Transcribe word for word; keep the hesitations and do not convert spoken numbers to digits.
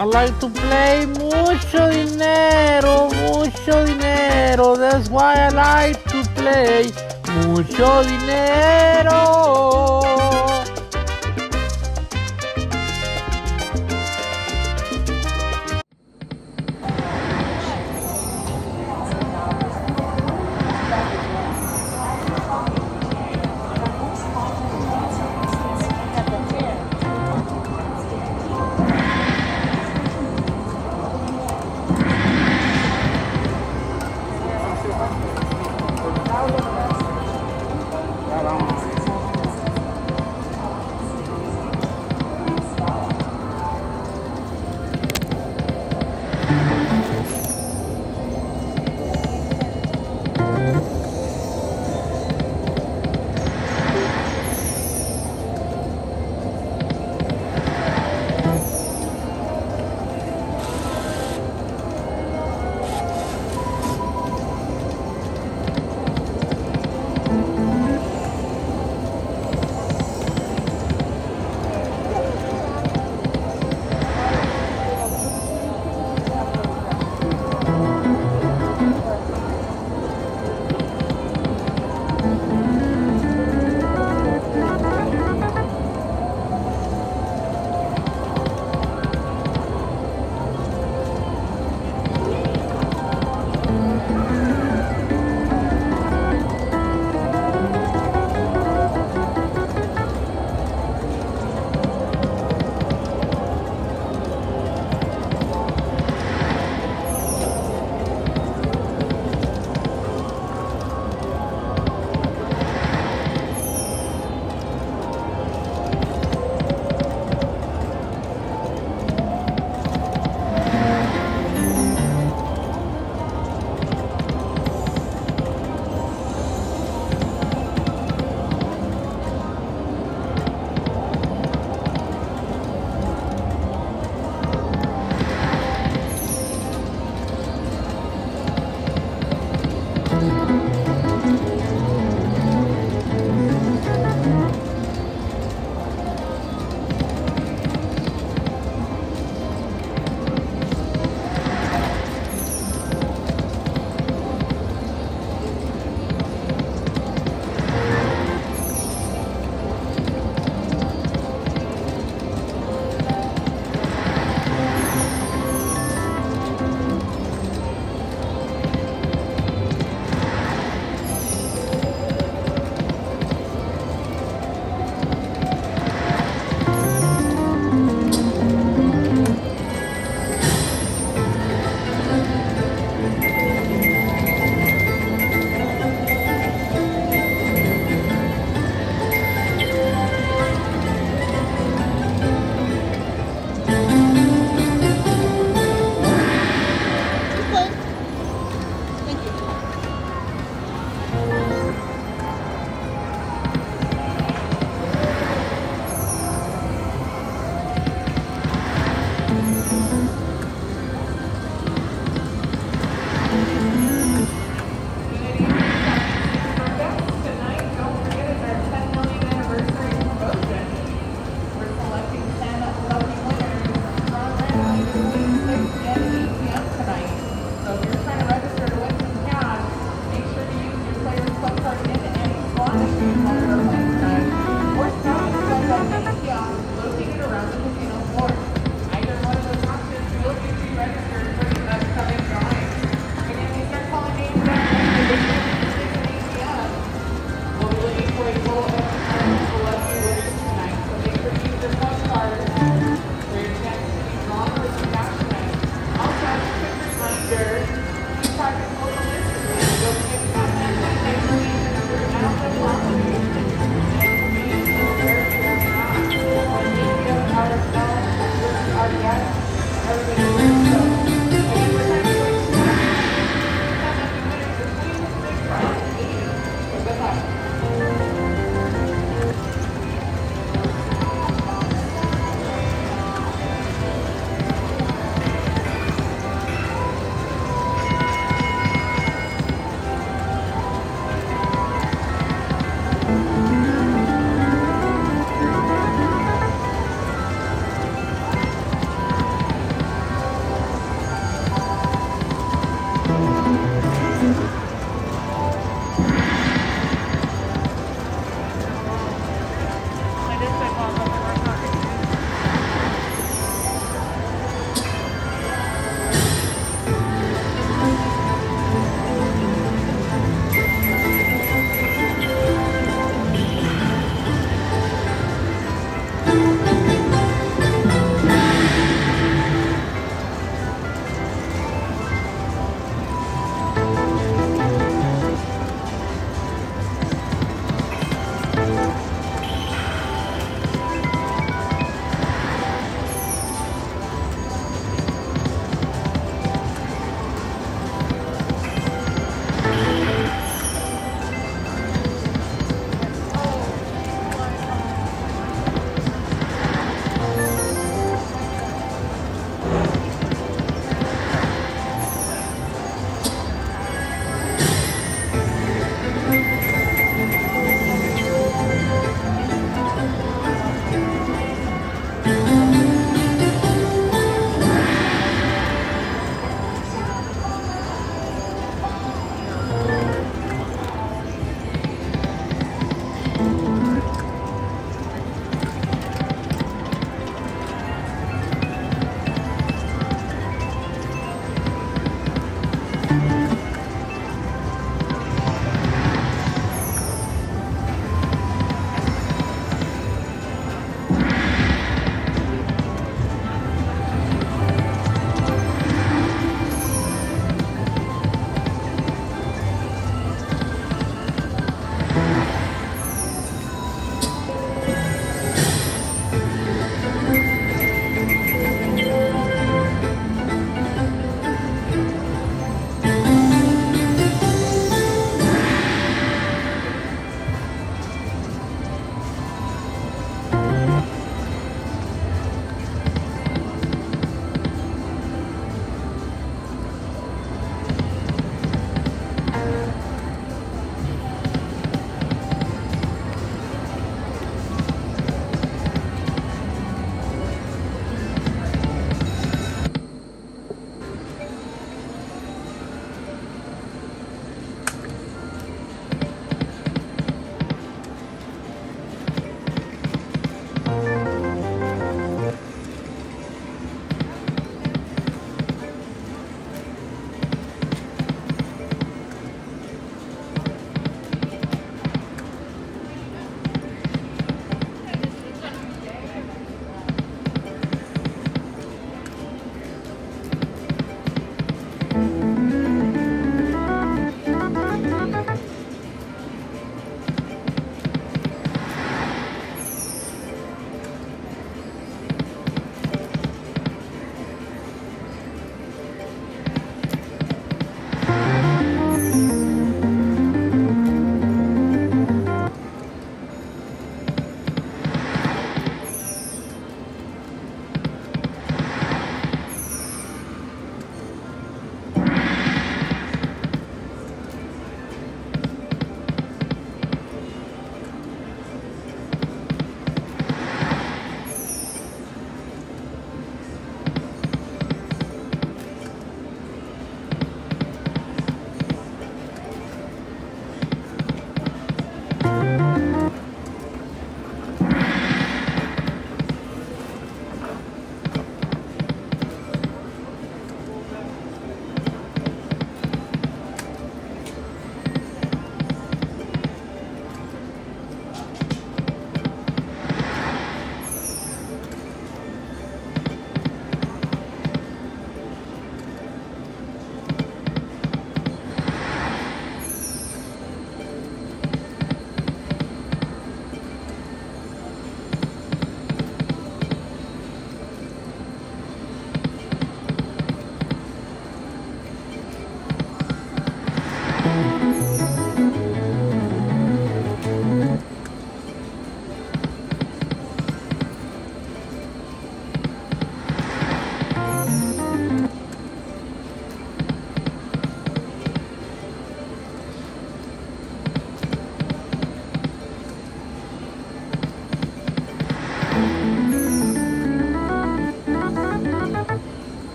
I like to play mucho dinero, mucho dinero. That's why I like to play mucho dinero.